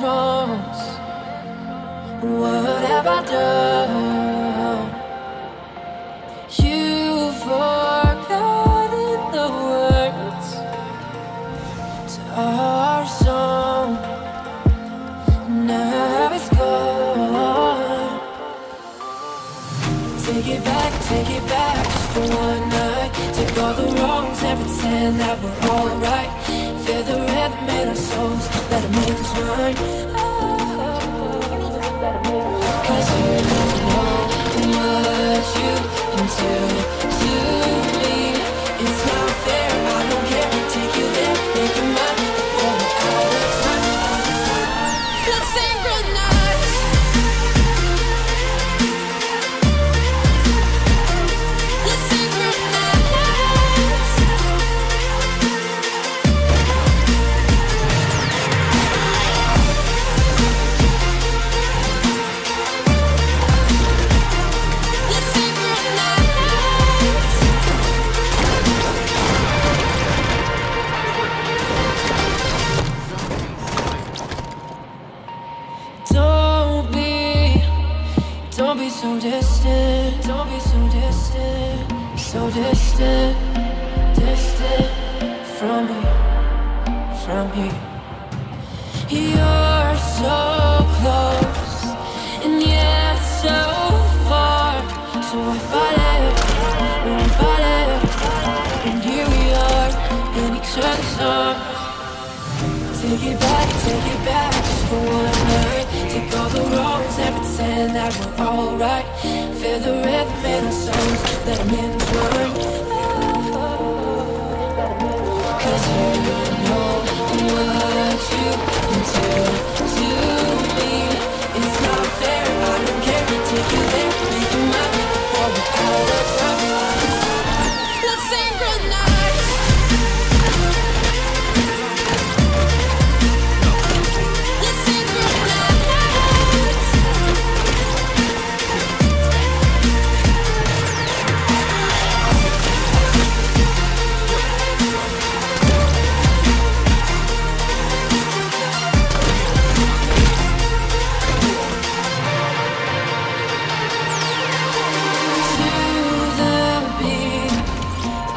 wrongs? What have I done? You've forgotten the words to our song. Now it's gone. Take it back, just for one night. Take all the wrongs and pretend that we're alright. Feel the rhythm in our souls, let it make us run. Oh. 'Cause you don't know what you can do to me. It's not fair, I don't care. Take you there, make you mine. Before we're out of time, out of time. Let's synchronize. So distant, don't be so distant, distant from me, you're so close, and yet so far, so I fought it, and I fought it, and here we are, in each other's arms. Take it back, just for one night. Take all the wrongs and pretend that we're alright. Feel the rhythm in our souls, let them intertwine. Oh. 'Cause you don't know what you can do to me. It's not fair, I don't care. Take you there, make you mine. Before we're out of time, let's synchronize.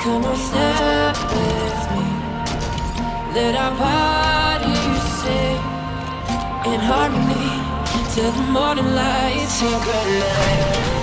Come on, step with me. Let our bodies sing in harmony till the morning light. Till the night.